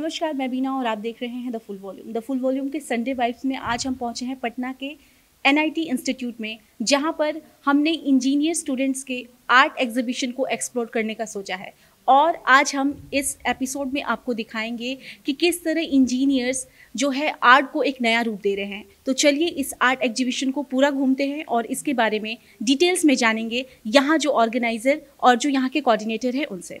नमस्कार, मैं बीना और आप देख रहे हैं the full volume. The full volume के संडे वाइब्स में आज हम पहुंचे हैं पटना के एनआईटी इंस्टीट्यूट में, जहां पर हमने इंजीनियर स्टूडेंट्स के आर्ट एग्जीबिशन को एक्सप्लोर करने का सोचा है। और आज हम इस एपिसोड में आपको दिखाएंगे कि किस तरह इंजीनियर्स जो है आर्ट को एक नया रूप दे रहे हैं। तो चलिए इस आर्ट एग्जीबिशन को पूरा घूमते हैं और इसके बारे में डिटेल्स में जानेंगे यहाँ जो ऑर्गेनाइज़र और जो यहाँ के कोऑर्डिनेटर हैं उनसे।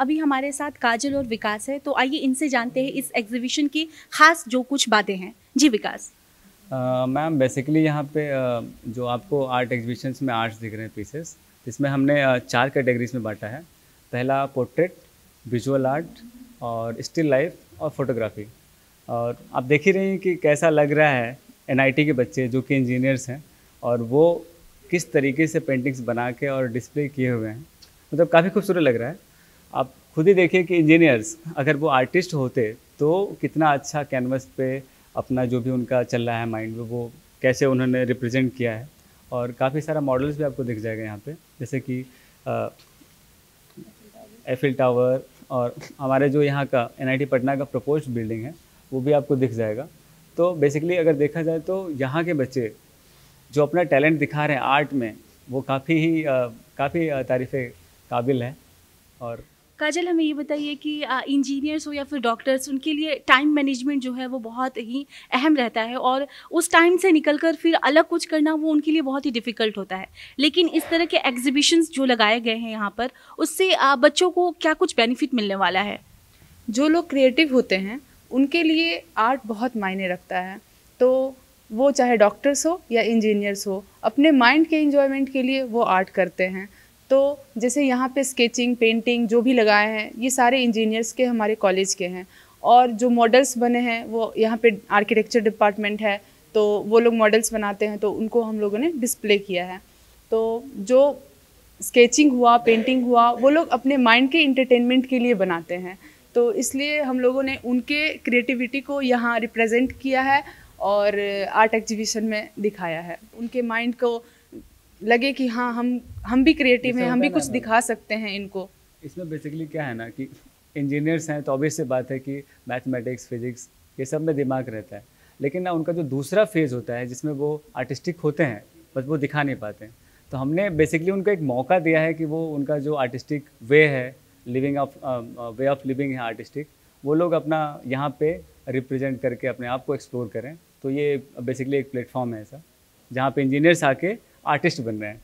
अभी हमारे साथ काजल और विकास है, तो आइए इनसे जानते हैं इस एग्जीबिशन की खास जो कुछ बातें हैं। जी विकास। मैम बेसिकली यहाँ पे जो आपको आर्ट एग्जीबिशंस में आर्ट्स दिख रहे हैं पीसेस, जिसमें हमने चार कैटेगरीज में बांटा है। पहला पोर्ट्रेट, विजुअल आर्ट और स्टिल लाइफ और फोटोग्राफी। और आप देख ही रहे हैं कि कैसा लग रहा है एनआईटी के बच्चे जो कि इंजीनियर्स हैं और वो किस तरीके से पेंटिंग्स बना के और डिस्प्ले किए हुए हैं, मतलब काफ़ी खूबसूरत लग रहा है। आप खुद ही देखिए कि इंजीनियर्स अगर वो आर्टिस्ट होते तो कितना अच्छा कैनवस पे अपना जो भी उनका चल रहा है माइंड में वो कैसे उन्होंने रिप्रेजेंट किया है। और काफ़ी सारा मॉडल्स भी आपको दिख जाएगा यहाँ पे, जैसे कि एफिल टावर और हमारे जो यहाँ का एनआईटी पटना का प्रपोज्ड बिल्डिंग है वो भी आपको दिख जाएगा। तो बेसिकली अगर देखा जाए तो यहाँ के बच्चे जो अपना टैलेंट दिखा रहे हैं आर्ट में वो काफ़ी तारीफ़ काबिल है। और काजल, हमें ये बताइए कि इंजीनियर्स हो या फिर डॉक्टर्स, उनके लिए टाइम मैनेजमेंट जो है वो बहुत ही अहम रहता है और उस टाइम से निकलकर फिर अलग कुछ करना वो उनके लिए बहुत ही डिफ़िकल्ट होता है। लेकिन इस तरह के एग्जीबिशंस जो लगाए गए हैं यहाँ पर, उससे बच्चों को क्या कुछ बेनिफिट मिलने वाला है? जो लोग क्रिएटिव होते हैं उनके लिए आर्ट बहुत मायने रखता है, तो वो चाहे डॉक्टर्स हो या इंजीनियर्स हो, अपने माइंड के इंजॉयमेंट के लिए वो आर्ट करते हैं। तो जैसे यहाँ पे स्केचिंग, पेंटिंग जो भी लगाए हैं ये सारे इंजीनियर्स के हमारे कॉलेज के हैं। और जो मॉडल्स बने हैं वो यहाँ पे आर्किटेक्चर डिपार्टमेंट है, तो वो लोग मॉडल्स बनाते हैं, तो उनको हम लोगों ने डिस्प्ले किया है। तो जो स्केचिंग हुआ, पेंटिंग हुआ, वो लोग अपने माइंड के इंटरटेनमेंट के लिए बनाते हैं, तो इसलिए हम लोगों ने उनके क्रिएटिविटी को यहाँ रिप्रेजेंट किया है और आर्ट एग्जीबिशन में दिखाया है। उनके माइंड को लगे कि हाँ हम भी क्रिएटिव हैं, हम भी कुछ दिखा सकते हैं इनको। इसमें बेसिकली क्या है ना कि इंजीनियर्स हैं तो ऑब्वियस सी बात है कि मैथमेटिक्स, फिजिक्स ये सब में दिमाग रहता है, लेकिन ना उनका जो दूसरा फेज़ होता है जिसमें वो आर्टिस्टिक होते हैं बस वो दिखा नहीं पाते हैं। तो हमने बेसिकली उनको एक मौका दिया है कि वो उनका जो आर्टिस्टिक वे है, वे ऑफ लिविंग है आर्टिस्टिक, वो लोग अपना यहाँ पे रिप्रेजेंट करके अपने आप को एक्सप्लोर करें। तो ये बेसिकली एक प्लेटफॉर्म है ऐसा जहाँ पर इंजीनियर्स आके आर्टिस्ट बन रहे हैं।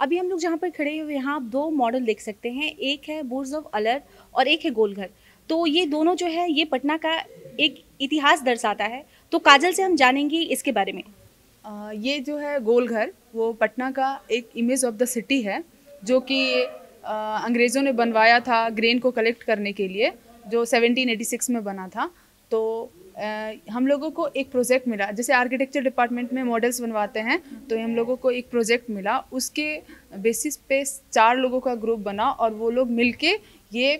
अभी हम लोग जहाँ पर खड़े हुए यहाँ आप दो मॉडल देख सकते हैं, एक है बुर्ज ऑफ अलर और एक है गोल घर। तो ये दोनों जो है ये पटना का एक इतिहास दर्शाता है। तो काजल से हम जानेंगे इसके बारे में। ये जो है गोल घर, वो पटना का एक इमेज ऑफ द सिटी है जो कि अंग्रेज़ों ने बनवाया था ग्रेन को कलेक्ट करने के लिए, जो 1786 में बना था। तो हम लोगों को एक प्रोजेक्ट मिला, जैसे आर्किटेक्चर डिपार्टमेंट में मॉडल्स बनवाते हैं, तो हम लोगों को एक प्रोजेक्ट मिला, उसके बेसिस पे चार लोगों का ग्रुप बना और वो लोग मिलके ये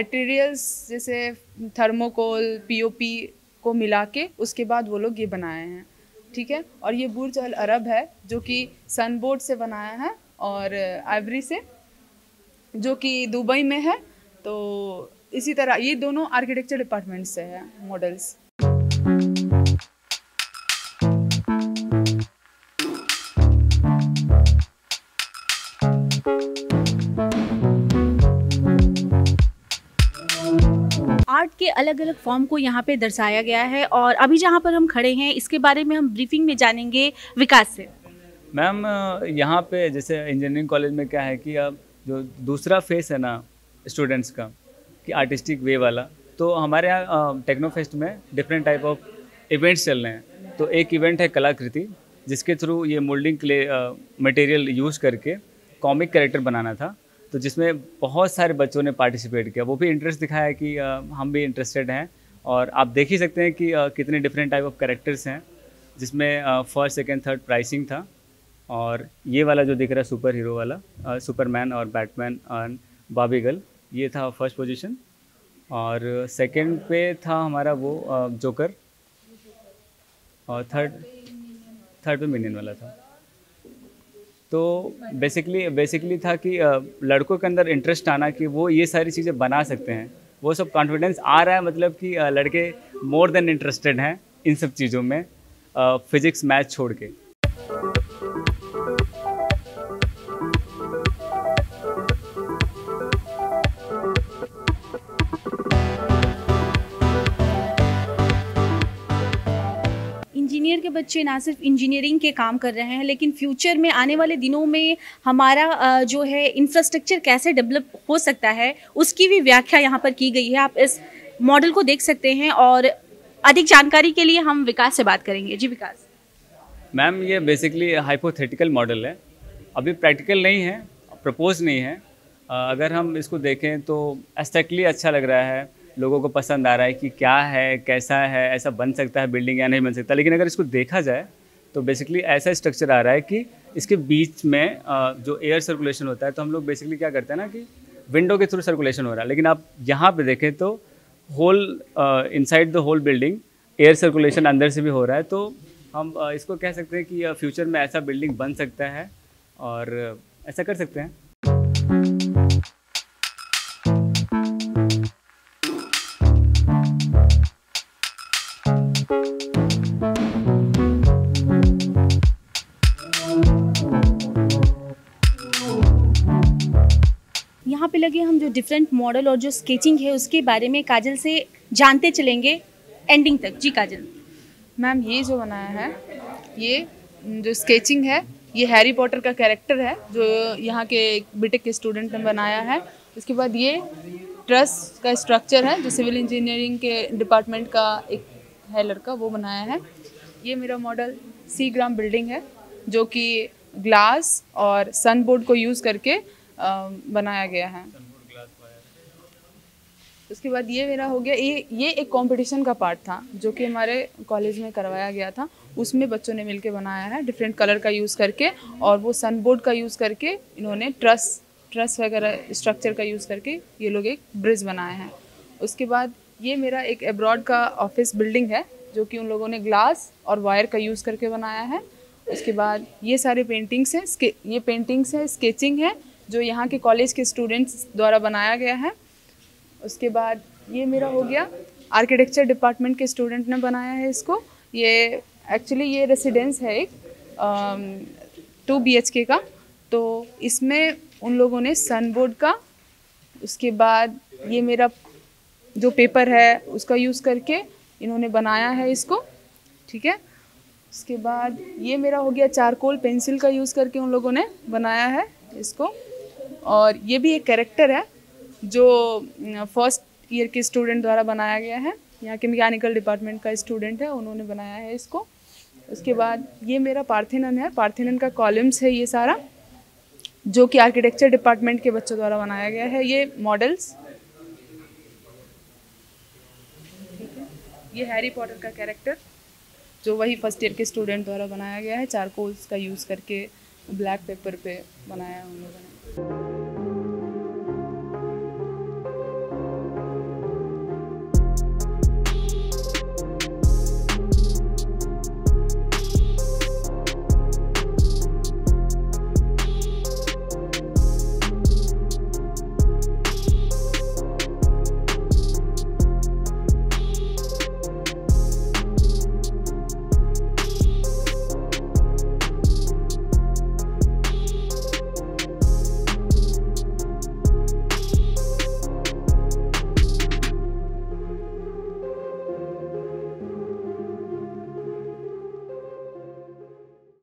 मटेरियल्स जैसे थर्मोकोल, पीओपी को मिला के उसके बाद वो लोग ये बनाए हैं, ठीक है। और ये बुर्ज अल अरब है जो कि सनबोर्ड से बनाया है और आइवरी से, जो कि दुबई में है। तो इसी तरह ये दोनों आर्किटेक्चर डिपार्टमेंट से है मॉडल्स। आर्ट के अलग अलग फॉर्म को यहाँ पे दर्शाया गया है और अभी जहाँ पर हम खड़े हैं इसके बारे में हम ब्रीफिंग में जानेंगे विकास से। मैम यहाँ पे जैसे इंजीनियरिंग कॉलेज में क्या है कि अब जो दूसरा फेस है ना स्टूडेंट्स का कि आर्टिस्टिक वे वाला। तो हमारे यहाँ टेक्नो फेस्ट में डिफरेंट टाइप ऑफ इवेंट्स चल रहे हैं। तो एक इवेंट है कलाकृति, जिसके थ्रू ये मोल्डिंग क्ले मटेरियल यूज़ करके कॉमिक कैरेक्टर बनाना था, तो जिसमें बहुत सारे बच्चों ने पार्टिसिपेट किया। वो भी इंटरेस्ट दिखाया कि हम भी इंटरेस्टेड हैं। और आप देख ही सकते हैं कि कितने डिफरेंट टाइप ऑफ कैरेक्टर्स हैं, जिसमें फर्स्ट सेकेंड थर्ड प्राइसिंग था। और ये वाला जो दिख रहा है सुपर हीरो वाला, सुपरमैन और बैटमैन और बार्बी गर्ल, ये था फर्स्ट पोजीशन। और सेकंड पे था हमारा वो जोकर, और थर्ड पे मिनियन वाला था। तो बेसिकली था कि लड़कों के अंदर इंटरेस्ट आना कि वो ये सारी चीज़ें बना सकते हैं, वो सब कॉन्फिडेंस आ रहा है, मतलब कि लड़के मोर देन इंटरेस्टेड हैं इन सब चीज़ों में, फिजिक्स मैथ छोड़ के। इंजीनियर के बच्चे ना सिर्फ इंजीनियरिंग के काम कर रहे हैं, लेकिन फ्यूचर में आने वाले दिनों में हमारा जो है इंफ्रास्ट्रक्चर कैसे डेवलप हो सकता है, उसकी भी व्याख्या यहाँ पर की गई है। आप इस मॉडल को देख सकते हैं। और अधिक जानकारी के लिए हम विकास से बात करेंगे। जी विकास मैम, ये बेसिकली हाइपोथेटिकल मॉडल है, अभी प्रैक्टिकल नहीं है, प्रपोज नहीं है। अगर हम इसको देखें तो एस्थेटिकली अच्छा लग रहा है, लोगों को पसंद आ रहा है कि क्या है कैसा है, ऐसा बन सकता है बिल्डिंग या नहीं बन सकता। लेकिन अगर इसको देखा जाए तो बेसिकली ऐसा स्ट्रक्चर आ रहा है कि इसके बीच में जो एयर सर्कुलेशन होता है, तो हम लोग बेसिकली क्या करते हैं ना कि विंडो के थ्रू सर्कुलेशन हो रहा है। लेकिन आप यहाँ पे देखें तो whole inside the whole building air circulation अंदर से भी हो रहा है। तो हम इसको कह सकते हैं कि फ्यूचर में ऐसा बिल्डिंग बन सकता है, और ऐसा कर सकते हैं। लगे हम जो डिफरेंट मॉडल और जो स्केचिंग है उसके बारे में काजल से जानते चलेंगे एंडिंग तक। जी काजल मैम, ये जो बनाया है, ये जो स्केचिंग है, ये हैरी पॉटर का कैरेक्टर है जो यहाँ के बीटेक के स्टूडेंट ने बनाया है। उसके बाद ये ट्रस का स्ट्रक्चर है जो सिविल इंजीनियरिंग के डिपार्टमेंट का एक है लड़का, वो बनाया है। ये मेरा मॉडल सी ग्राम बिल्डिंग है जो कि ग्लास और सन बोर्ड को यूज़ करके बनाया गया है। उसके बाद ये मेरा हो गया, ये एक कंपटीशन का पार्ट था जो कि हमारे कॉलेज में करवाया गया था, उसमें बच्चों ने मिलके बनाया है डिफरेंट कलर का यूज़ करके। और वो सनबोर्ड का यूज़ करके इन्होंने ट्रस वगैरह स्ट्रक्चर का यूज़ करके ये लोग एक ब्रिज बनाए हैं। उसके बाद ये मेरा एक एब्रॉड का ऑफिस बिल्डिंग है जो कि उन लोगों ने ग्लास और वायर का यूज़ करके बनाया है। उसके बाद ये सारे पेंटिंग्स हैं, ये पेंटिंग्स हैं, स्केचिंग है जो यहाँ के कॉलेज के स्टूडेंट्स द्वारा बनाया गया है। उसके बाद ये मेरा हो गया आर्किटेक्चर डिपार्टमेंट के स्टूडेंट ने बनाया है इसको। ये एक्चुअली ये रेसिडेंस है एक 2 BHK का, तो इसमें उन लोगों ने सनबोर्ड का, उसके बाद ये मेरा जो पेपर है उसका यूज़ करके इन्होंने बनाया है इसको, ठीक है। उसके बाद ये मेरा हो गया चारकोल पेंसिल का यूज़ करके उन लोगों ने बनाया है इसको। और ये भी एक कैरेक्टर है जो फर्स्ट ईयर के स्टूडेंट द्वारा बनाया गया है, यहाँ के मैकेनिकल डिपार्टमेंट का स्टूडेंट है, उन्होंने बनाया है इसको। उसके बाद ये मेरा पार्थेनन है, पार्थेनन का कॉलम्स है ये सारा, जो कि आर्किटेक्चर डिपार्टमेंट के बच्चों द्वारा बनाया गया है। ये मॉडल्स, ये हैरी पॉटर का कैरेक्टर जो वही फर्स्ट ईयर के स्टूडेंट द्वारा बनाया गया है, चारकोल्स का यूज़ करके ब्लैक पेपर पे बनाया उन लोगों ने।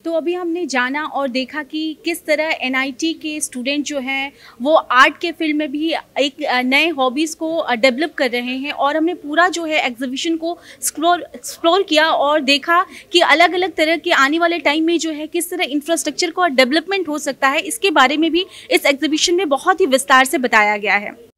तो अभी हमने जाना और देखा कि किस तरह NIT के स्टूडेंट जो हैं वो आर्ट के फील्ड में भी एक नए हॉबीज़ को डेवलप कर रहे हैं, और हमने पूरा जो है एग्जीबिशन को एक्सप्लोर किया और देखा कि अलग अलग तरह के आने वाले टाइम में जो है किस तरह इंफ्रास्ट्रक्चर का डेवलपमेंट हो सकता है, इसके बारे में भी इस एग्जीबिशन में बहुत ही विस्तार से बताया गया है।